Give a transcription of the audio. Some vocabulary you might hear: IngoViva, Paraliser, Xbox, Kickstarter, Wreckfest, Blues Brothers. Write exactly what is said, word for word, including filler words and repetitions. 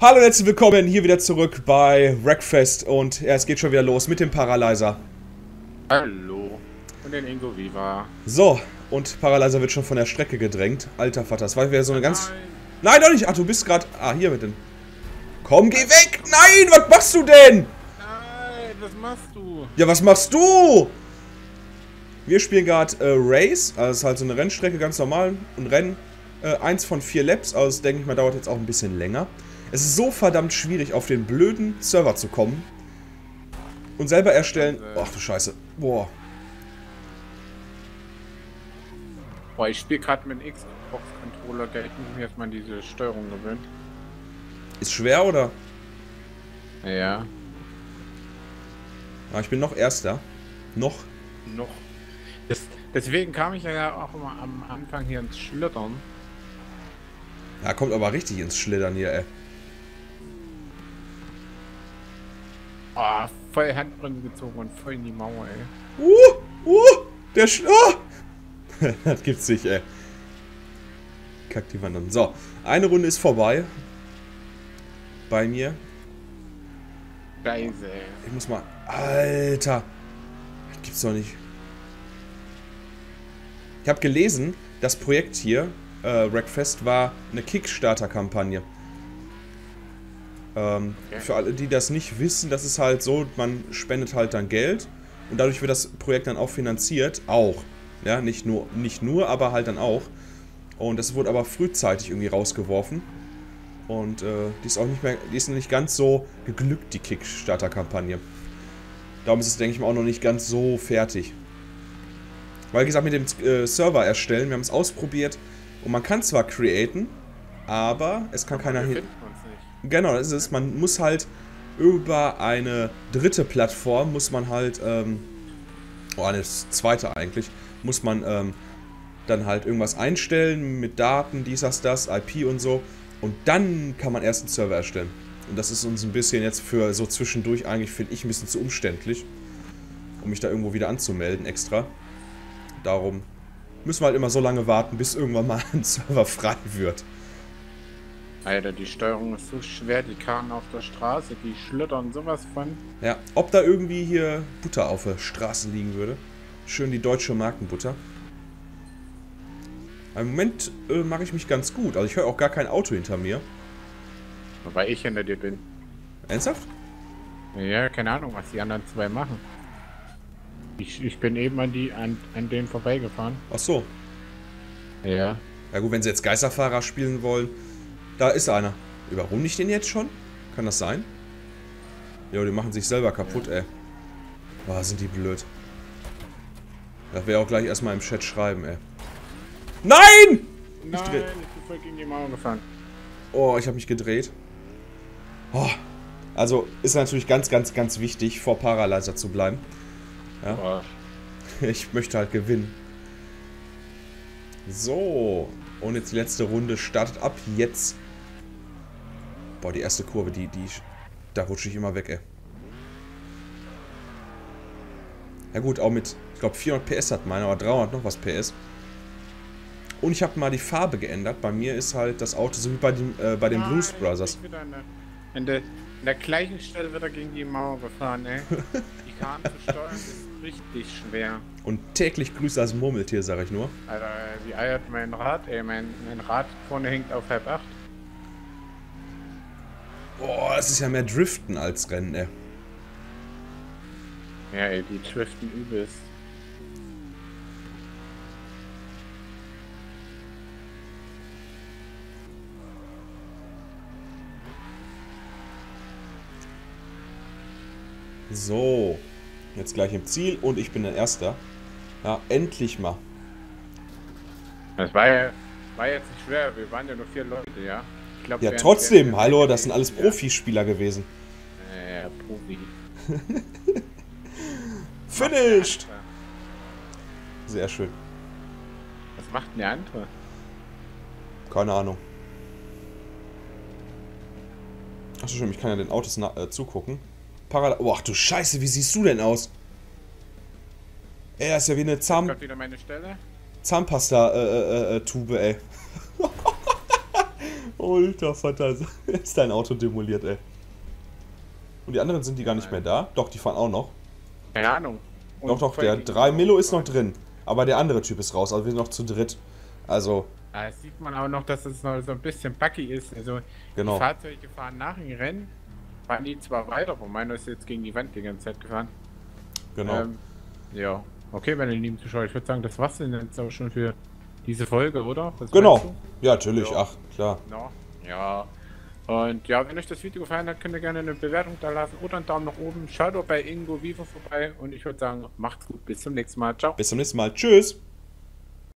Hallo und herzlich willkommen hier wieder zurück bei Wreckfest und ja, es geht schon wieder los mit dem Paralyzer. Hallo und den IngoViva. So, und Paralyzer wird schon von der Strecke gedrängt. Alter Vater, das war wieder so eine ganz... Nein, doch nicht! Ach, du bist gerade... Ah, hier mit dem... Komm, geh weg! Nein, was machst du denn? Nein, was machst du? Ja, was machst du? Wir spielen gerade äh, Race, also das ist halt so eine Rennstrecke, ganz normal. Ein Rennen, äh, eins von vier Laps, also das denke ich mal dauert jetzt auch ein bisschen länger. Es ist so verdammt schwierig, auf den blöden Server zu kommen und selber erstellen. Ach du Scheiße. Boah. Boah, ich spiele gerade mit einem Xbox-Controller, ich muss mir jetzt mal diese Steuerung gewöhnen. Ist schwer, oder? Ja. Aber ich bin noch Erster. Noch. Noch. Das, deswegen kam ich ja auch immer am Anfang hier ins Schlittern. Ja, kommt aber richtig ins Schlittern hier, ey. Ah, oh, voll Handbremse gezogen und voll in die Mauer, ey. Uh, uh, der Sch... Oh. Das gibt's nicht, ey. Kack die Wand an. So, eine Runde ist vorbei. Bei mir. Leise. Ich muss mal... Alter. Das gibt's doch nicht. Ich habe gelesen, das Projekt hier, äh, Wreckfest, war eine Kickstarter-Kampagne. Ähm, okay. Für alle, die das nicht wissen, das ist halt so, man spendet halt dann Geld und dadurch wird das Projekt dann auch finanziert, auch, ja, nicht nur, nicht nur, aber halt dann auch, und das wurde aber frühzeitig irgendwie rausgeworfen und äh, die ist auch nicht mehr, die ist nicht ganz so geglückt, die Kickstarter-Kampagne. Darum ist es, denke ich mal, auch noch nicht ganz so fertig. Weil, wie gesagt, mit dem äh, Server erstellen, wir haben es ausprobiert und man kann zwar createn, aber es kann aber keiner hin... Genau, das ist es. Man muss halt über eine dritte Plattform, muss man halt, ähm, oh, eine zweite eigentlich, muss man ähm, dann halt irgendwas einstellen mit Daten, dies, das, das, I P und so. Und dann kann man erst einen Server erstellen. Und das ist uns ein bisschen jetzt für so zwischendurch eigentlich, finde ich, ein bisschen zu umständlich, um mich da irgendwo wieder anzumelden extra. Darum müssen wir halt immer so lange warten, bis irgendwann mal ein Server frei wird. Alter, die Steuerung ist so schwer, die Karten auf der Straße, die schlittern sowas von. Ja, ob da irgendwie hier Butter auf der Straße liegen würde. Schön die deutsche Markenbutter. Im Moment äh, mache ich mich ganz gut, also ich höre auch gar kein Auto hinter mir. Wobei ich hinter dir bin. Ernsthaft? Ja, keine Ahnung, was die anderen zwei machen. Ich, ich bin eben an, die, an, an denen vorbeigefahren. Ach so. Ja. Ja gut, wenn sie jetzt Geisterfahrer spielen wollen... Da ist einer. Überrunde ich den jetzt schon? Kann das sein? Jo, die machen sich selber kaputt, ey. Boah, sind die blöd. Das wäre auch gleich erstmal im Chat schreiben, ey. Nein! Nein, ich bin voll gegen die Mauer gefahren. Oh, ich habe mich gedreht. Oh, also ist natürlich ganz, ganz, ganz wichtig, vor Paralyzer zu bleiben. Ja? Ich möchte halt gewinnen. So. Und jetzt die letzte Runde startet ab jetzt. Boah, die erste Kurve, die, die, da rutsche ich immer weg, ey. Ja gut, auch mit, ich glaube vierhundert P S hat meine, aber dreihundert noch was P S. Und ich habe mal die Farbe geändert. Bei mir ist halt das Auto so wie bei, dem, äh, bei den ah, Blues Brothers. In der, in, der, in der gleichen Stelle wird er gegen die Mauer gefahren, ey. Die Karten zu steuern ist richtig schwer. Und täglich grüßt das Murmeltier, sag ich nur. Alter, die eiert mein Rad, ey. Mein, mein Rad vorne hängt auf halb acht. Boah, es ist ja mehr Driften als Rennen, ey. Ja, ey, die driften übelst. So, jetzt gleich im Ziel und ich bin der Erster. Ja, endlich mal. Das war ja, war jetzt nicht schwer, wir waren ja nur vier Leute, ja? Ich glaub, ja, trotzdem, der, hallo, das sind alles Profispieler gewesen. Äh, Profi. Finished! Sehr schön. Was macht denn der andere? Keine Ahnung. Ach so, schön, ich kann ja den Autos äh, zugucken. Oh, ach du Scheiße, wie siehst du denn aus? Er ist ja wie eine Zahn... Kommt wieder meine Stelle? Zahnpasta-Tube, äh, äh, äh, ey. Alter Vater, ist dein Auto demoliert, ey. Und die anderen sind die gar nicht mehr da? Doch, die fahren auch noch. Keine Ahnung. Und doch, doch, der drei Milo ist noch drin. Aber der andere Typ ist raus, also wir sind noch zu dritt. Also... Da sieht man auch noch, dass es noch so ein bisschen buggy ist. Also genau. Die Fahrzeuge fahren nach dem Rennen, fahren die zwar weiter, aber meiner ist jetzt gegen die Wand die ganze Zeit gefahren. Genau. Ähm, ja. Okay, meine lieben Zuschauer, ich würde sagen, das war's denn jetzt auch schon für diese Folge, oder? Was genau. Ja, natürlich. Ja. Ach, klar. Ja. Ja. Und ja, wenn euch das Video gefallen hat, könnt ihr gerne eine Bewertung da lassen oder einen Daumen nach oben. Schaut doch bei IngoViva vorbei und ich würde sagen, macht's gut. Bis zum nächsten Mal. Ciao. Bis zum nächsten Mal. Tschüss.